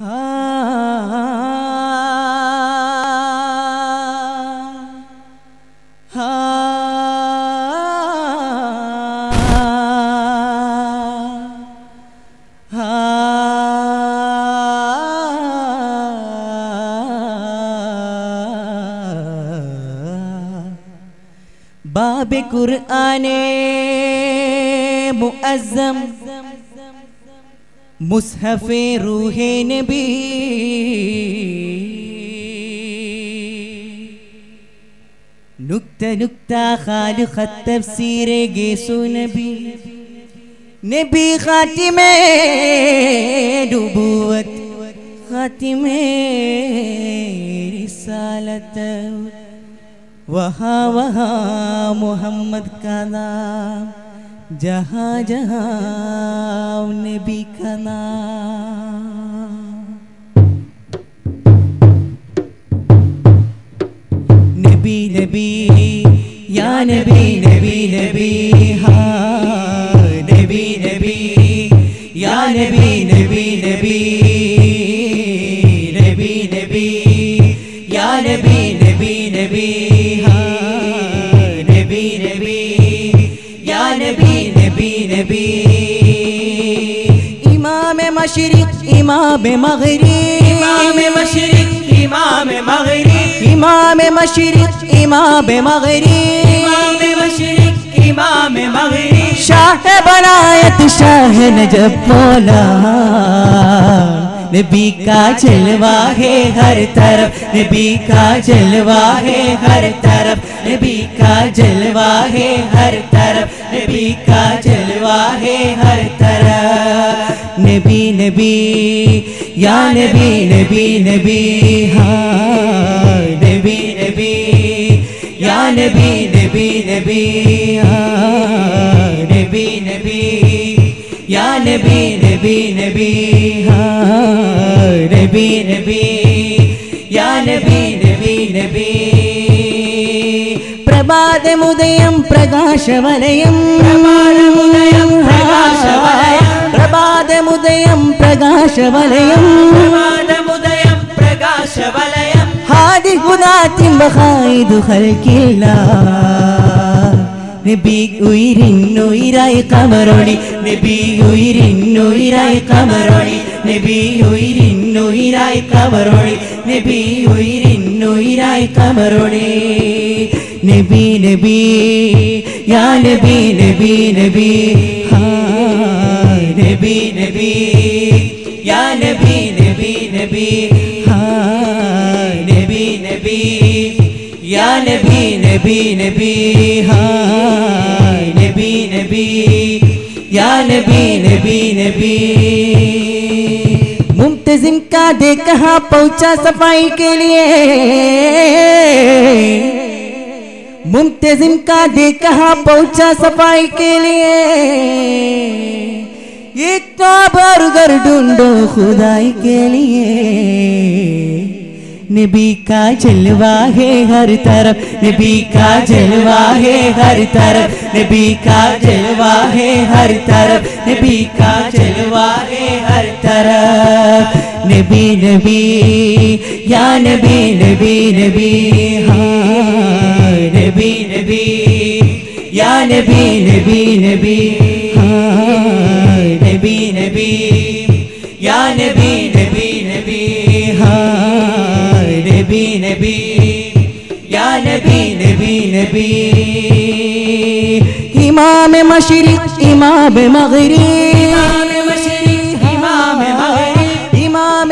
बाबे कुरआने मुअज़्ज़म मुसहफ़े रूहे नबी नुक्ता नुक्ता खालिक़त तफ़सीर गेसो नबी नबी ख़ातिमे नबुव्वत ख़ातिमे रिसालत वहाँ वहाँ मोहम्मद का नाम जहाँ जहाँ नबी का नाम नबी नबी या नबी नबी नबी हाँ नबी नबी या नबी नबी नबी नबी नबी या नबी नबी नबी इमाम मशरिक इमाम मग़रिब इमाम मशरिक इमाम मग़रिब इमाम मशरिक इमाम मग़रिब इमाम मशरिक इमाम मग़रिब शाह बनायत शाह नजब मौला नबी का जलवा है हर तरफ नबी का जलवा है हर तरफ नबी का जलवा है हर तरफ नबी का जलवा है हर तरफ नबी नबी या नबी नबी नबी हाँ नबी नबी या नबी नबी नबी हाँ नबी नबी या नबी नबी नबी हाँ नबी नबी या नबी नबी नबी प्रभातम् उदयम् प्रकाशवलयम् प्रभातम् उदयम् प्रकाशवलयम् प्रभातम् उदयम् प्रकाशवलयम् प्रभातम् उदयम् प्रकाशवलयम् हादि हुदातिं बखाइदु खल्किल्लाह नबी उयरिन उयराय कमरोनी नबी उयरिन उयराय कमरोनी नबी उयरिन उयराय कमरोनी नबी उयरिन उयराय कमरोनी नबी नबी या नबी नबी नबी हाँ नबी नबी या नबी नबी नबी हाँ नबी नबी या नबी नबी नबी हाँ नबी नबी या नबी नबी नबी मुंतज़िम का दे कहाँ पहुँचा सफाई के लिए मुंतज़िम का दे कहाँ पहुँचा सफाई के लिए एक तो बरगर ढूंढो खुदाई के लिए नबी का जलवा है हर तरफ नबी का जलवा है हर तरफ नबी का जलवा है हर तरफ नबी का जलवा है हर तरफ नबी नबी या नबी नबी नबी हाँ नबी नबी या नबी नबी नबी हाँ नबी नबी या नबी नबी नबी हाँ नबी नबी या नबी नबी नबी इमाम मशरिक इमाम मग़रिब इमाम मशरिक इमाम मग़रिब इमाम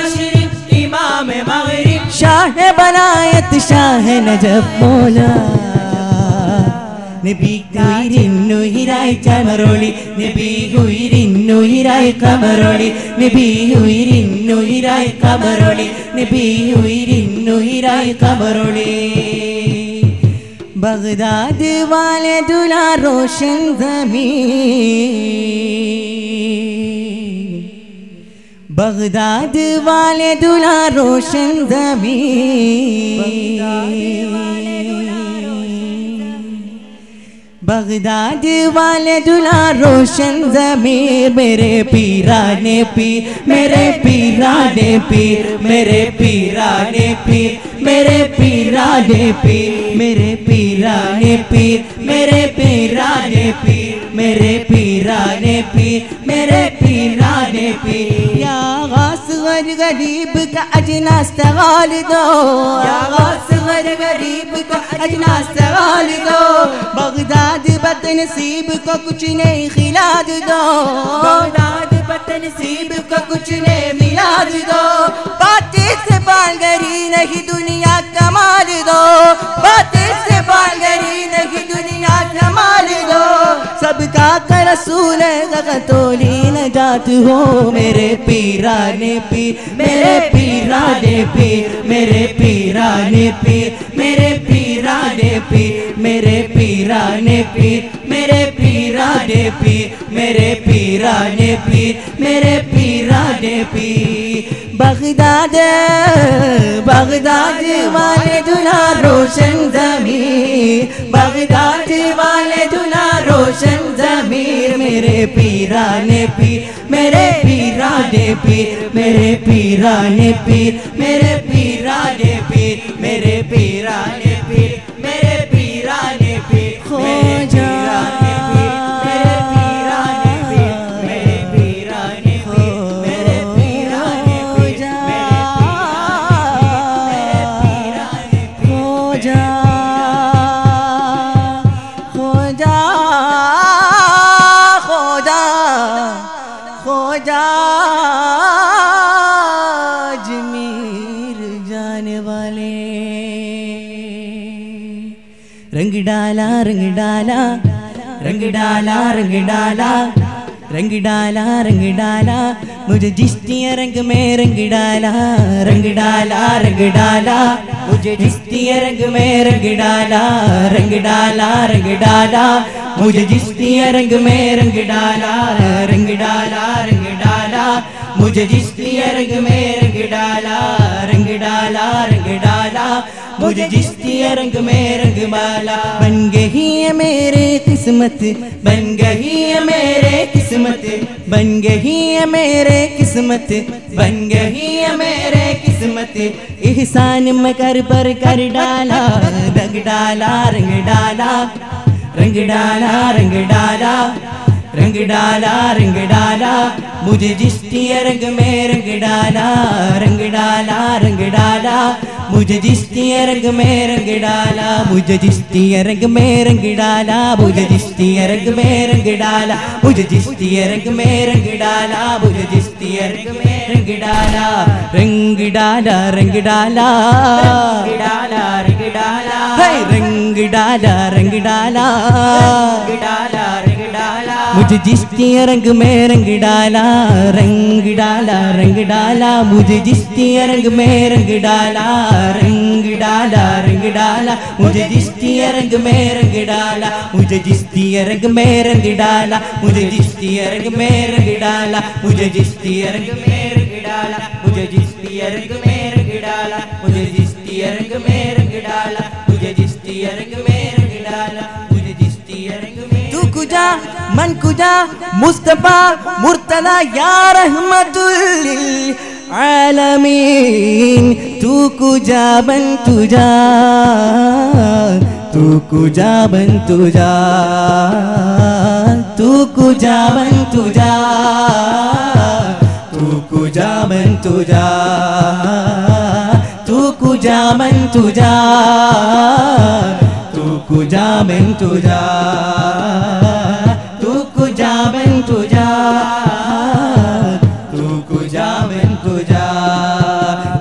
मशरिक इमाम मग़रिब शाह बनायत शाह नजब मौला नबी उयरिनु हिराय कमरोनी नबी उयरिनु हिराय कमरोनी नबी उयरिनु हिराय कमरोनी नबी उयरिनु हिराय कमरोनी बगदाद वाले दुला रोशन ज़मीं बगदाद वाले दुला रोशन ज़मीं बगदाद वाले दुला रोशन ज़मीर मेरे पीरा ने पीर मेरे पीरा ने पीर मेरे पीरा ने पीर मेरे पीरा ने पीर मेरे पीरा ने पीर मेरे पीरा ने पीर मेरे पीरा ने पीर मेरे पीरा ने पीर। या गासर गरीब का अजना सवाल दो, या गासर गरीब का अजना सवाल दो, बगदाद बदनसीब को कुछ नहीं खिला दो, बगदाद बदनसीब को कुछ नहीं मिला दो, बातें से बांगरी नहीं दुनिया कमाल दो, बातें से बांगरी नहीं दुनिया कमाल दो, सबका कर रसूल तोली न जात हो मेरे पीरा ने पीर मेरे पीरा ने पीर मेरे पीरा ने पीर मेरे पीरा ने पीर मेरे पीरा ने पीर मेरे पीरा ने पीर मेरे पीरा ने पीर मेरे पीरा ने पीर। बगदाद बगदाद वाले दुला रोशन ज़मीर, बगदाद वाले दुला रोशन ज़मीर मेरे पीरा ने पीर मेरे पीरा ने पीर मेरे पीरा ने पीर मेरे पीरा ने पीर मेरे पीरा ने पीर मेरे पीरा ने पीर खो जा मेरे पीरा ने पीर मेरे पीरा ने पीर मेरे पीरा ने पीर मेरे पीरा ने पीर खो जा खो जा खो जा अजमीर जाने वाले। रंग डाला रंग डाला रंग डाला रंग डाला रंग डाला रंग डाला मुझे जिश्तिया रंग में रंग डाला, रंग डाला रंग डाला मुझे जिश्तिया रंग में रंग डाला, रंग डाला रंग डाला मुझे जिश्तिया रंग में रंग डाला, रंग डाला रंग डाला मुझे जिश्तिया रंग में रंग डाला, रंग डाला रंग डाला मुझे जिश्तिया रंग में रंग माला। बन गई है मेरे किस्मत बन गई है मेरे किस्मत बन गई है मेरे किस्मत बन गई है मेरे किस्मत एहसान में कर पर कर डाला, रंग डाला रंग डाला रंग डाला रंग डाला रंग डाला रंग डाला मुझे जिश्तिया रंग में रंग डाला, रंग डाला रंग डाला मुझे जिश्तिया रंग में रंग डाला मुझे जिश्तिया रंग में रंग डाला मुझे जिश्तिया रंग में रंग डाला मुझे जिश्तिया रंग में रंग डाला मुझे जिश्तिया रंग में रंग डाला। रंग डाला रंग डाला डाला रंग डाला रंग डाला रंग डाला डाला रंग डाला मुझे जिश्तिया रंग में रंग डाला, रंग डाला रंग डाला मुझे जिश्तिया रंग में रंग डाला, रंग डाला मुझे जिश्तिया रंग में रंग डाला मुझे जिश्तिया रंग में रंग डाला मुझे जिश्तिया रंग में रंग डाला मुझे जिश्तिया रंग में रंग डाला मुझे जिश्तिया रंग में रंग डाला मुझे जिश्तिया रंग में रंग डाला मुझे जिश्तिया रंग में रंग डाला मुझे जिश्तिया रंग में। तू कुजा मन कुजा मुस्तफा मुर्तदा या रहमतुल आलमीन, तू कुजा बन तुजा, तू कुजा बन तुजा, तू कुजा बन तुजा, तू कुजा बन तुजा, तू कुजा बन तुजा, तू कुजा बन तुजा, तू कुजा बन तुजा, तू कुजा बन तुजा।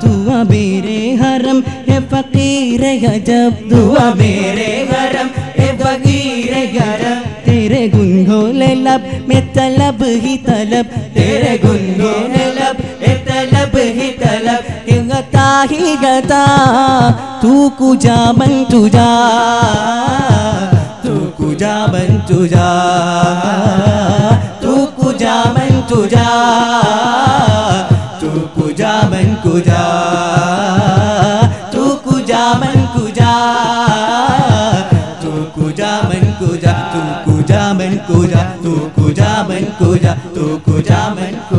तू मेरे हरम है फकीर गजब, तू मेरे हरम है फकीर गजब, तेरे गुनगोले लब में तलब ही तलब, तेरे गुनगोले लब में तलब ही तलब, गता ही गता तू कुजा बन तुजा, तू कुजा बन तुजा, तू कुजा बन तुजा, तू कुजा बन कुजा, तू कुजा बन कुजा, तू कुजा बन कुजा। तू जामन को